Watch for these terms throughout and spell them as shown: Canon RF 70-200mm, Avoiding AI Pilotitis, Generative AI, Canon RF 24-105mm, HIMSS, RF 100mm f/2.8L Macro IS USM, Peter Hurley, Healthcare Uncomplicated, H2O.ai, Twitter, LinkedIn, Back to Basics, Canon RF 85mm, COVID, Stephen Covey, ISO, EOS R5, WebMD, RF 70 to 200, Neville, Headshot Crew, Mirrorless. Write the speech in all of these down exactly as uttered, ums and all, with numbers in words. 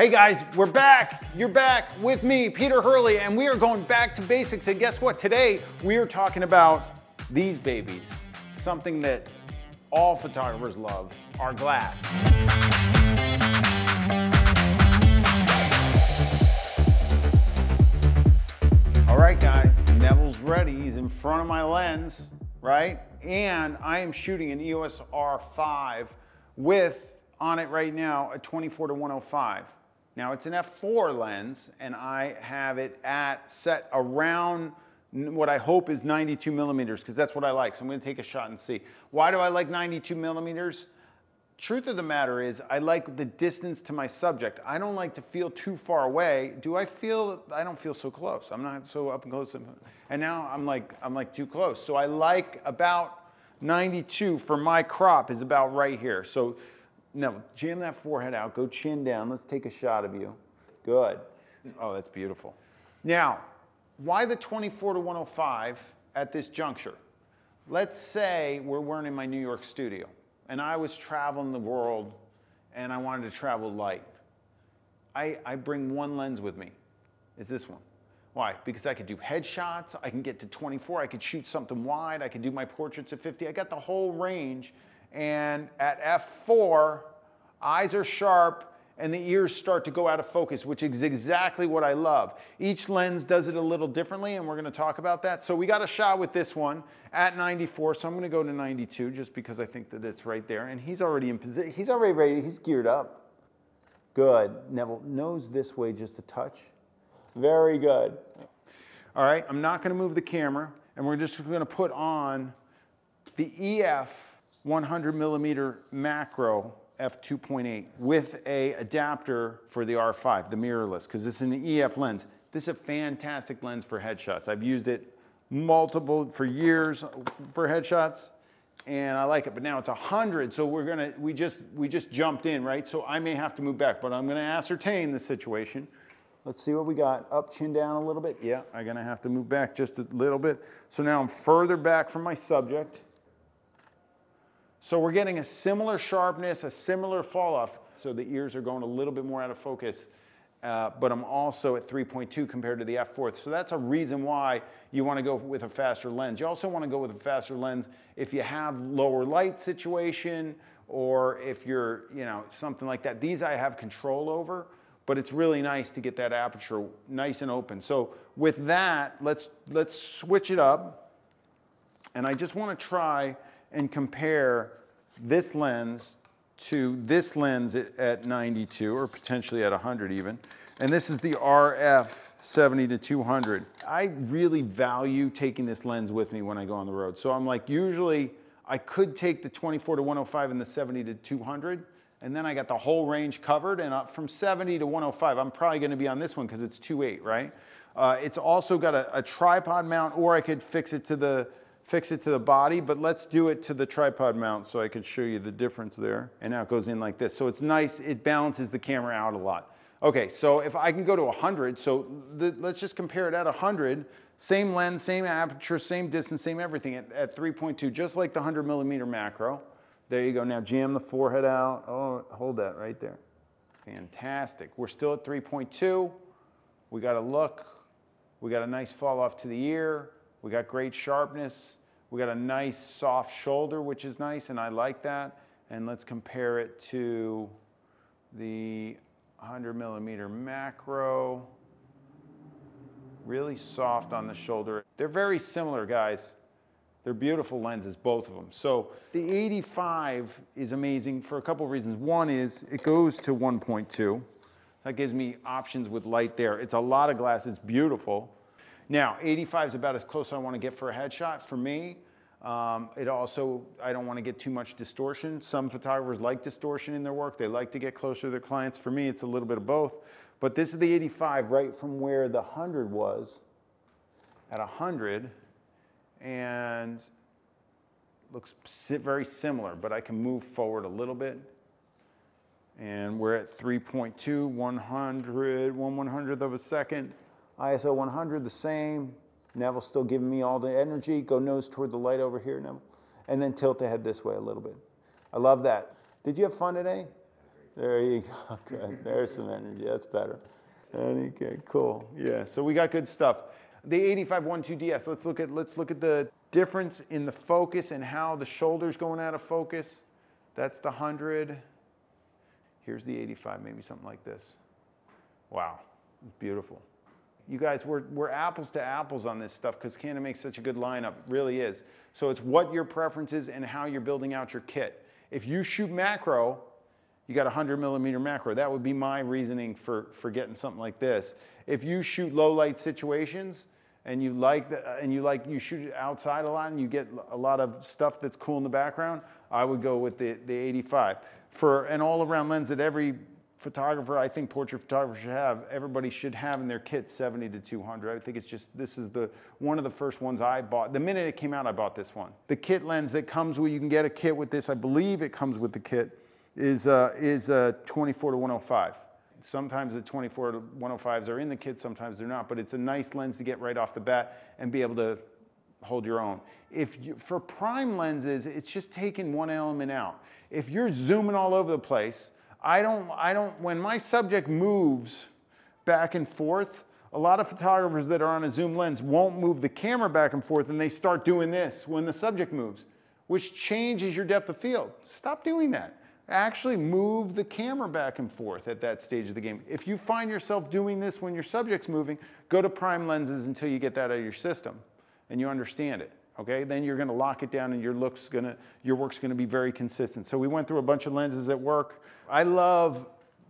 Hey guys, we're back. You're back with me, Peter Hurley, and we are going back to basics. And guess what? Today, we are talking about these babies, something that all photographers love, our glass. All right, guys, Neville's ready. He's in front of my lens, right? And I am shooting an E O S R five with, on it right now, a twenty-four to one oh five. Now it's an f four lens, and I have it at set around what I hope is ninety-two millimeters, because that's what I like. So I'm going to take a shot and see. Why do I like ninety-two millimeters? Truth of the matter is, I like the distance to my subject. I don't like to feel too far away. Do I feel? I don't feel so close. I'm not so up and close. And now I'm like I'm like too close. So I like about ninety-two for my crop is about right here. So. Now, jam that forehead out, go chin down. Let's take a shot of you. Good. Oh, that's beautiful. Now, why the twenty-four to one oh five at this juncture? Let's say we weren't in my New York studio, and I was traveling the world, and I wanted to travel light. I, I bring one lens with me. It's this one. Why? Because I could do headshots, I can get to twenty-four, I could shoot something wide, I could do my portraits at fifty. I got the whole range. And at f four, eyes are sharp and the ears start to go out of focus, which is exactly what I love. Each lens does it a little differently, and we're going to talk about that. So we got a shot with this one at ninety-four, so I'm going to go to ninety-two just because I think that it's right there. And he's already in position. He's already ready. He's geared up. Good. Neville, nose this way just a touch. Very good. All right, I'm not going to move the camera, and we're just going to put on the E F one hundred millimeter macro f two point eight with a adapter for the R five, the mirrorless, because it's an E F lens. This is a fantastic lens for headshots. I've used it multiple for years for headshots, and I like it. But now it's one hundred, so we're gonna we just we just jumped in, right? So I may have to move back, but I'm gonna ascertain the situation. Let's see what we got. Up, chin down a little bit. Yeah, I'm gonna have to move back just a little bit. So now I'm further back from my subject. So we're getting a similar sharpness, a similar fall off. So the ears are going a little bit more out of focus, uh, but I'm also at three point two compared to the f four. So that's a reason why you want to go with a faster lens. You also want to go with a faster lens if you have lower light situation, or if you're, you know, something like that. These I have control over, but it's really nice to get that aperture nice and open. So with that, let's let's switch it up, and I just want to try and compare this lens to this lens at, at ninety-two, or potentially at one hundred even. And this is the R F seventy to two hundred. I really value taking this lens with me when I go on the road. So I'm like, usually I could take the twenty-four to one oh five and the seventy to two hundred, and then I got the whole range covered, and up from seventy to one oh five, I'm probably gonna be on this one because it's two point eight, right? Uh, it's also got a, a tripod mount, or I could fix it to the fix it to the body, but let's do it to the tripod mount so I can show you the difference there. And now it goes in like this. So it's nice, it balances the camera out a lot. Okay, so if I can go to one hundred, so the, let's just compare it at one hundred, same lens, same aperture, same distance, same everything at, at three point two, just like the one hundred millimeter macro. There you go, now jam the forehead out. Oh, hold that right there. Fantastic, we're still at three point two. We got a look, we got a nice fall off to the ear, we got great sharpness. We got a nice soft shoulder, which is nice, and I like that. And let's compare it to the one hundred millimeter macro. Really soft on the shoulder. They're very similar, guys. They're beautiful lenses, both of them. So the eighty-five is amazing for a couple of reasons. One is it goes to one point two. That gives me options with light there. It's a lot of glass, it's beautiful. Now, eighty-five is about as close as I want to get for a headshot for me. Um, it also, I don't want to get too much distortion. Some photographers like distortion in their work. They like to get closer to their clients. For me, it's a little bit of both. But this is the eighty-five right from where the one hundred was at one hundred. And looks very similar, but I can move forward a little bit. And we're at three point two, one hundred, one one-hundredth of a second. I S O one hundred, the same. Neville's still giving me all the energy. Go nose toward the light over here, Neville. And then tilt the head this way a little bit. I love that. Did you have fun today? There you go. Good. There's some energy. That's better. Okay, cool. Yeah. So we got good stuff. The eighty-five one two D S. Let's look at let's look at the difference in the focus and how the shoulder's going out of focus. That's the one hundred. Here's the eighty-five, maybe something like this. Wow, beautiful. You guys, we're, we're apples to apples on this stuff because Canon makes such a good lineup, it really is. So it's what your preference is and how you're building out your kit. If you shoot macro, you got a one hundred millimeter macro. That would be my reasoning for, for getting something like this. If you shoot low light situations and you like the, and you like you shoot outside a lot and you get a lot of stuff that's cool in the background, I would go with the, the eighty-five. For an all-around lens that every photographer, I think portrait photographers should have, everybody should have in their kit seventy to two hundred. I think it's just, this is the one of the first ones I bought. The minute it came out, I bought this one. The kit lens that comes with, you can get a kit with this, I believe it comes with the kit, is uh, is uh, twenty-four to one oh five. Sometimes the twenty-four to one oh fives are in the kit, sometimes they're not, but it's a nice lens to get right off the bat and be able to hold your own. If you, for prime lenses, it's just taking one element out. If you're zooming all over the place, I don't, I don't, when my subject moves back and forth, a lot of photographers that are on a zoom lens won't move the camera back and forth and they start doing this when the subject moves, which changes your depth of field. Stop doing that. Actually move the camera back and forth at that stage of the game. If you find yourself doing this when your subject's moving, go to prime lenses until you get that out of your system and you understand it. Okay, then you're gonna lock it down and your look's gonna, your work's gonna be very consistent. So we went through a bunch of lenses at work. I love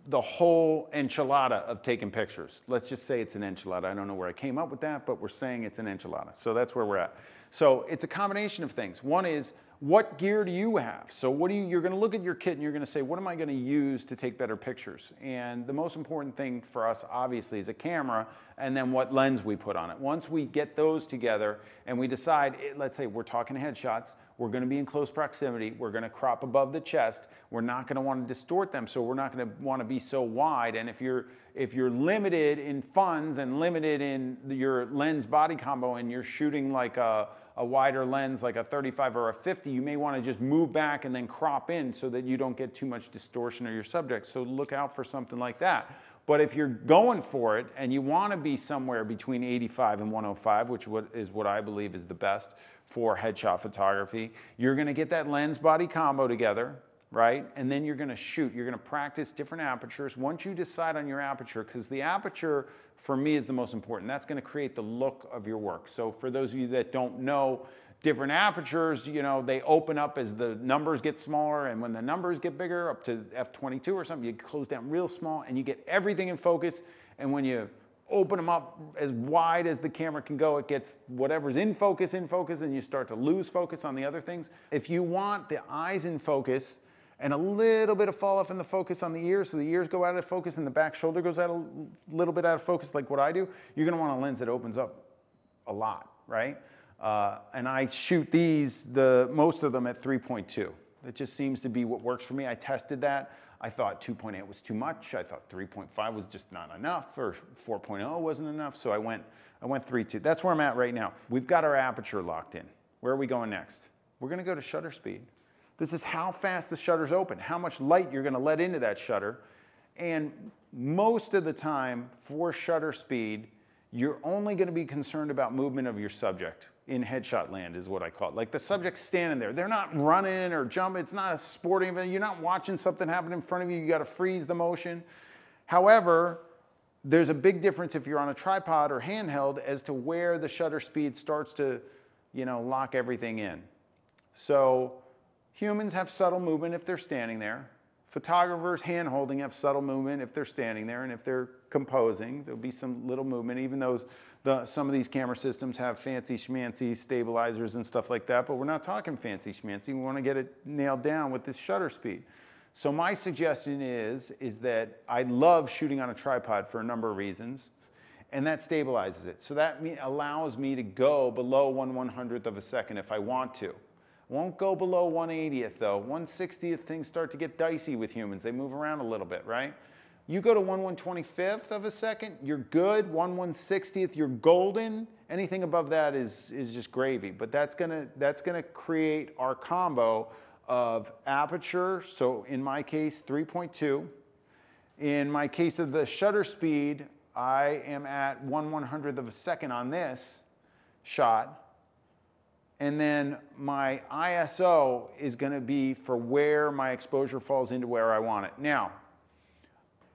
the whole enchilada of taking pictures. Let's just say it's an enchilada. I don't know where I came up with that, but we're saying it's an enchilada. So that's where we're at. So it's a combination of things. One is, what gear do you have? So what do you, you're gonna look at your kit and you're gonna say, what am I gonna use to take better pictures? And the most important thing for us, obviously, is a camera and then what lens we put on it. Once we get those together and we decide, let's say we're talking headshots, we're gonna be in close proximity, we're gonna crop above the chest, we're not gonna wanna distort them, so we're not gonna wanna be so wide. And if you're, if you're limited in funds and limited in your lens body combo and you're shooting like a, a wider lens like a thirty-five or a fifty, you may want to just move back and then crop in so that you don't get too much distortion of your subject. So look out for something like that. But if you're going for it and you want to be somewhere between eighty-five and one oh five, which is what I believe is the best for headshot photography, you're going to get that lens body combo together, right? And then you're going to shoot. You're going to practice different apertures. Once you decide on your aperture, because the aperture for me is the most important. That's going to create the look of your work. So for those of you that don't know, different apertures, you know, they open up as the numbers get smaller, and when the numbers get bigger, up to f twenty-two or something, you close down real small and you get everything in focus. And when you open them up as wide as the camera can go, it gets whatever's in focus in focus, and you start to lose focus on the other things. If you want the eyes in focus, and a little bit of fall off in the focus on the ears, so the ears go out of focus and the back shoulder goes out a little bit out of focus like what I do, you're gonna want a lens that opens up a lot, right? Uh, and I shoot these, the most of them at three point two. It just seems to be what works for me. I tested that. I thought two point eight was too much. I thought three point five was just not enough, or four point oh wasn't enough, so I went, I went three point two. That's where I'm at right now. We've got our aperture locked in. Where are we going next? We're gonna go to shutter speed. This is how fast the shutter's open, how much light you're gonna let into that shutter. And most of the time for shutter speed, you're only gonna be concerned about movement of your subject in headshot land is what I call it. Like the subject's standing there. They're not running or jumping. It's not a sporting event. You're not watching something happen in front of you. You gotta freeze the motion. However, there's a big difference if you're on a tripod or handheld as to where the shutter speed starts to, you know, lock everything in. So, humans have subtle movement if they're standing there. Photographers hand-holding have subtle movement if they're standing there, and if they're composing, there'll be some little movement, even though the, some of these camera systems have fancy schmancy stabilizers and stuff like that, but we're not talking fancy schmancy. We want to get it nailed down with this shutter speed. So my suggestion is, is that I love shooting on a tripod for a number of reasons, and that stabilizes it. So that allows me to go below one one-hundredth of a second if I want to. Won't go below one eightieth though. one sixtieth things start to get dicey with humans. They move around a little bit, right? You go to one one twenty-fifth of a second, you're good. one one sixtieth, you're golden. Anything above that is, is just gravy. But that's gonna, that's gonna create our combo of aperture, so in my case, three point two. In my case of the shutter speed, I am at one one hundredth of a second on this shot. And then my I S O is going to be for where my exposure falls into where I want it. Now,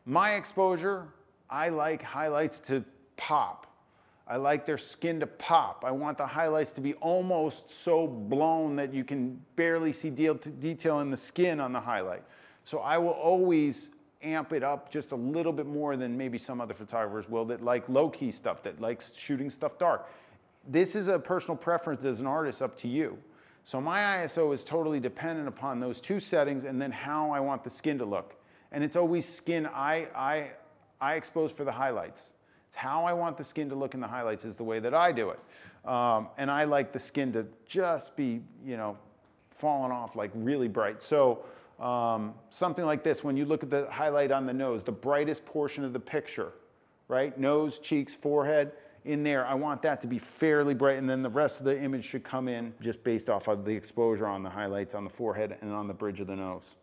my exposure, I like highlights to pop. I like their skin to pop. I want the highlights to be almost so blown that you can barely see detail in the skin on the highlight. So I will always amp it up just a little bit more than maybe some other photographers will that like low-key stuff, that likes shooting stuff dark. This is a personal preference as an artist, up to you. So my I S O is totally dependent upon those two settings and then how I want the skin to look. And it's always skin I, I, I expose for the highlights. It's how I want the skin to look in the highlights is the way that I do it. Um, and I like the skin to just be, you know, falling off like really bright. So um, something like this, when you look at the highlight on the nose, the brightest portion of the picture, right? Nose, cheeks, forehead. In there, I want that to be fairly bright, and then the rest of the image should come in just based off of the exposure on the highlights on the forehead and on the bridge of the nose.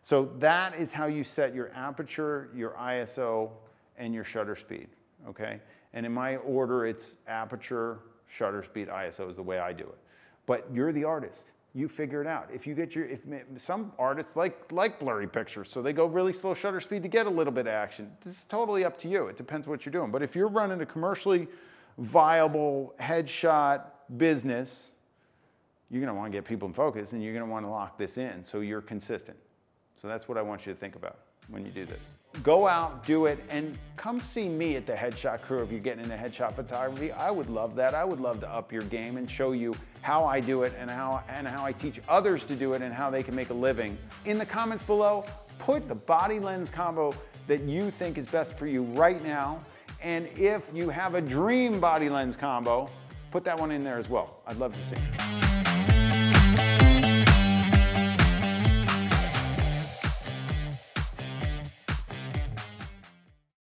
So that is how you set your aperture, your I S O, and your shutter speed, okay? And in my order, it's aperture, shutter speed, I S O is the way I do it. But you're the artist. You figure it out. If you get your, if some artists like like blurry pictures, so they go really slow shutter speed to get a little bit of action. This is totally up to you. It depends what you're doing. But if you're running a commercially viable headshot business, you're gonna want to get people in focus, and you're gonna want to lock this in so you're consistent. So that's what I want you to think about when you do this. Go out, do it, and come see me at the Headshot Crew if you're getting into headshot photography. I would love that. I would love to up your game and show you how I do it and how, and how I teach others to do it and how they can make a living. In the comments below, put the body lens combo that you think is best for you right now. And if you have a dream body lens combo, put that one in there as well. I'd love to see it.